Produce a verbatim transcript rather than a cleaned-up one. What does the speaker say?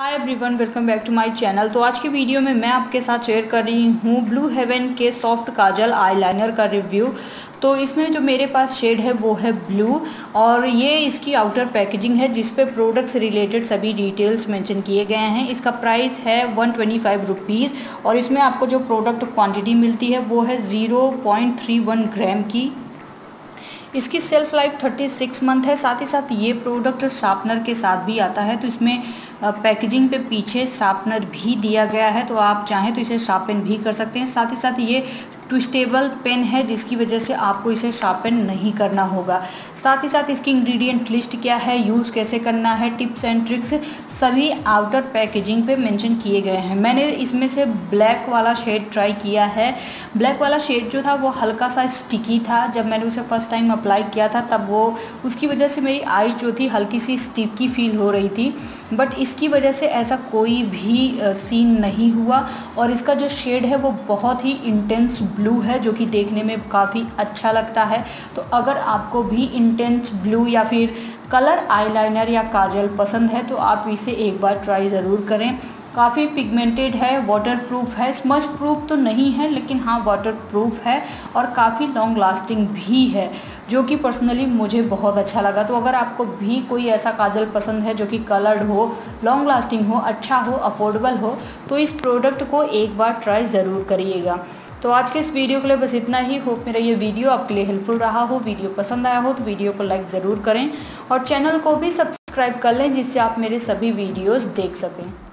Hi everyone, welcome back to my channel. तो आज की वीडियो में मैं आपके साथ शेयर कर रही हूँ ब्लू हेवन के सॉफ्ट काजल आईलाइनर का रिव्यू। तो इसमें जो मेरे पास शेड है वो है ब्लू, और ये इसकी आउटर पैकेजिंग है जिस पे प्रोडक्ट्स रिलेटेड सभी डिटेल्स मेंशन किए गए हैं। इसका प्राइस है वन ट्वेंटी फाइव रुपीज़ और इसमें आपको जो प्रोडक्ट क्वान्टिटी मिलती है वो है zero point three one gram की। इसकी सेल्फ लाइफ छत्तीस मंथ है। साथ ही साथ ये प्रोडक्ट शार्पनर के साथ भी आता है, तो इसमें पैकेजिंग पे पीछे शार्पनर भी दिया गया है, तो आप चाहें तो इसे शार्पन भी कर सकते हैं। साथ ही साथ ये ट्विस्टेबल पेन है जिसकी वजह से आपको इसे शार्पन नहीं करना होगा। साथ ही साथ इसकी इंग्रेडिएंट लिस्ट क्या है, यूज़ कैसे करना है, टिप्स एंड ट्रिक्स सभी आउटर पैकेजिंग पे मेंशन किए गए हैं। मैंने इसमें से ब्लैक वाला शेड ट्राई किया है। ब्लैक वाला शेड जो था वो हल्का सा स्टिकी था। जब मैंने उसे फर्स्ट टाइम अप्लाई किया था तब वो उसकी वजह से मेरी आईज जो थी हल्की सी स्टिकी फील हो रही थी, बट इसकी वजह से ऐसा कोई भी सीन नहीं हुआ। और इसका जो शेड है वो बहुत ही इंटेंस ब्लू है जो कि देखने में काफ़ी अच्छा लगता है। तो अगर आपको भी इंटेंस ब्लू या फिर कलर आईलाइनर या काजल पसंद है तो आप इसे एक बार ट्राई ज़रूर करें। काफ़ी पिगमेंटेड है, वाटरप्रूफ है, स्मज प्रूफ तो नहीं है लेकिन हाँ वाटरप्रूफ है, और काफ़ी लॉन्ग लास्टिंग भी है जो कि पर्सनली मुझे बहुत अच्छा लगा। तो अगर आपको भी कोई ऐसा काजल पसंद है जो कि कलर्ड हो, लॉन्ग लास्टिंग हो, अच्छा हो, अफोर्डेबल हो, तो इस प्रोडक्ट को एक बार ट्राई ज़रूर करिएगा। तो आज के इस वीडियो के लिए बस इतना ही। होप मेरा ये वीडियो आपके लिए हेल्पफुल रहा हो। वीडियो पसंद आया हो तो वीडियो को लाइक ज़रूर करें और चैनल को भी सब्सक्राइब कर लें जिससे आप मेरे सभी वीडियोस देख सकें।